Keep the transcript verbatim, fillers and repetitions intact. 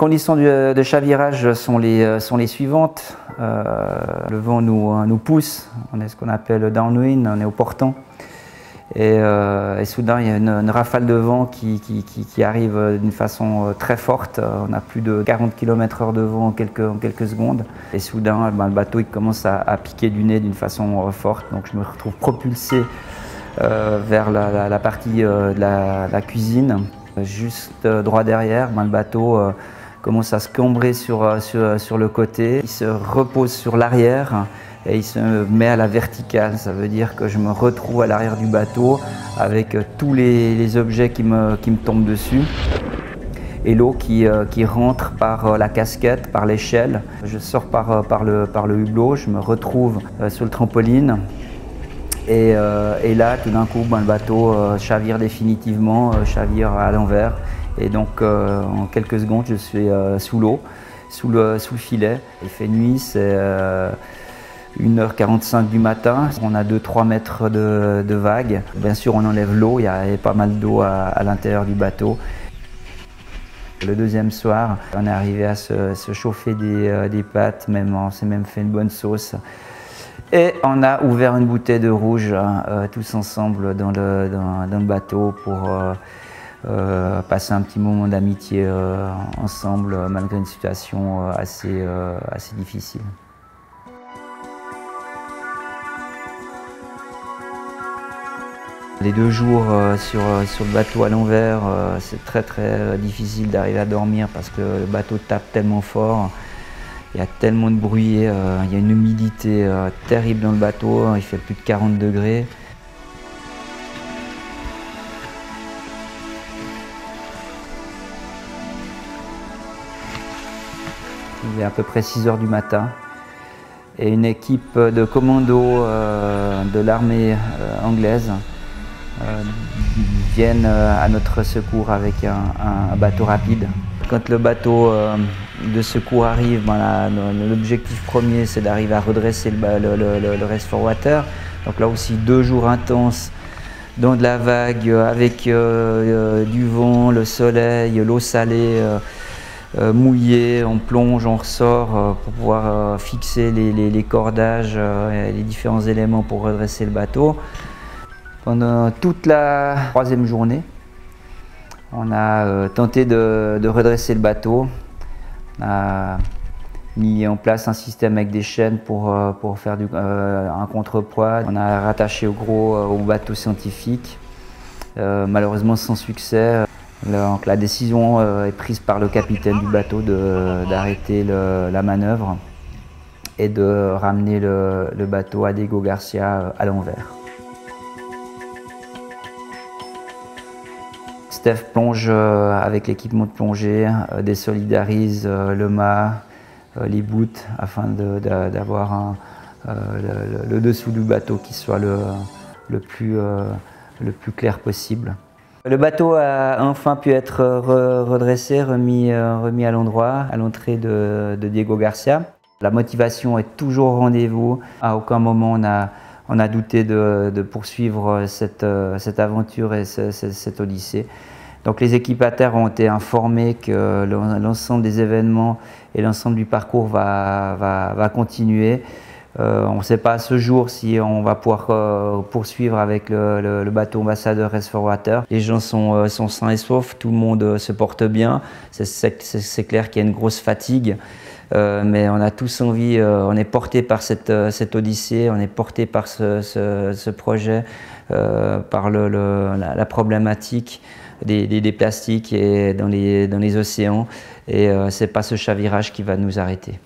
conditions de, de chavirage sont les, sont les suivantes. Euh, le vent nous, nous pousse, on est ce qu'on appelle le downwind, on est au portant. Et, euh, et soudain, il y a une, une rafale de vent qui, qui, qui, qui arrive d'une façon très forte. On a plus de quarante kilomètres heure de vent en quelques, en quelques secondes. Et soudain, ben, le bateau il commence à, à piquer du nez d'une façon forte. Donc je me retrouve propulsé euh, vers la, la, la partie euh, de la, la cuisine. Juste droit derrière, ben le bateau euh, commence à se cambrer sur, sur, sur le côté, il se repose sur l'arrière et il se met à la verticale. Ça veut dire que je me retrouve à l'arrière du bateau avec tous les, les objets qui me, qui me tombent dessus et l'eau qui, euh, qui rentre par la casquette, par l'échelle. Je sors par, par, le, par le hublot, je me retrouve sur le trampoline. Et, euh, et là, tout d'un coup, ben, le bateau euh, chavire définitivement, euh, chavire à l'envers. Et donc, euh, en quelques secondes, je suis euh, sous l'eau, sous le, sous le filet. Il fait nuit, c'est euh, une heure quarante-cinq du matin. On a deux à trois mètres de, de vagues. Bien sûr, on enlève l'eau, il y a pas mal d'eau à, à l'intérieur du bateau. Le deuxième soir, on est arrivé à se, se chauffer des, euh, des pâtes, même, on s'est même fait une bonne sauce. Et on a ouvert une bouteille de rouge euh, tous ensemble dans le, dans, dans le bateau pour euh, euh, passer un petit moment d'amitié euh, ensemble malgré une situation euh, assez, euh, assez difficile. Les deux jours euh, sur, sur le bateau à l'envers, euh, c'est très très difficile d'arriver à dormir parce que le bateau tape tellement fort. Il y a tellement de bruit, euh, il y a une humidité euh, terrible dans le bateau, il fait plus de quarante degrés. Il est à peu près six heures du matin et une équipe de commandos euh, de l'armée euh, anglaise euh, viennent euh, à notre secours avec un, un bateau rapide. Quand le bateau euh, de secours arrive, ben l'objectif premier c'est d'arriver à redresser le, le, le, le rest for water. Donc là aussi deux jours intenses dans de la vague avec euh, euh, du vent, le soleil, l'eau salée, euh, euh, mouillée, on plonge, on ressort euh, pour pouvoir euh, fixer les, les, les cordages, euh, et les différents éléments pour redresser le bateau. Pendant toute la troisième journée, on a euh, tenté de, de redresser le bateau. On a mis en place un système avec des chaînes pour, euh, pour faire du, euh, un contrepoids. On a rattaché au gros euh, au bateau scientifique, euh, malheureusement sans succès. Donc, la décision euh, est prise par le capitaine du bateau d'arrêter la manœuvre et de ramener le, le bateau à Diego Garcia à l'envers. Steph plonge avec l'équipement de plongée, désolidarise le mât, les bouts, afin d'avoir de, de, le, le dessous du bateau qui soit le, le, plus, le plus clair possible. Le bateau a enfin pu être redressé, remis, remis à l'endroit, à l'entrée de, de Diego Garcia. La motivation est toujours au rendez-vous. À aucun moment on a On a douté de, de poursuivre cette, cette aventure et ce, ce, cette odyssée. Donc les équipes à terre ont été informées que l'ensemble des événements et l'ensemble du parcours va, va, va continuer. Euh, on ne sait pas à ce jour si on va pouvoir euh, poursuivre avec le, le, le bateau ambassadeur Rest for Water. Les gens sont, euh, sont sains et saufs, tout le monde euh, se porte bien. C'est clair qu'il y a une grosse fatigue. Euh, mais on a tous envie, euh, on est porté par cette, euh, cette odyssée, on est porté par ce, ce, ce projet, euh, par le, le, la, la problématique des, des, des plastiques et dans les, dans les océans. Et euh, c'est pas ce chavirage qui va nous arrêter.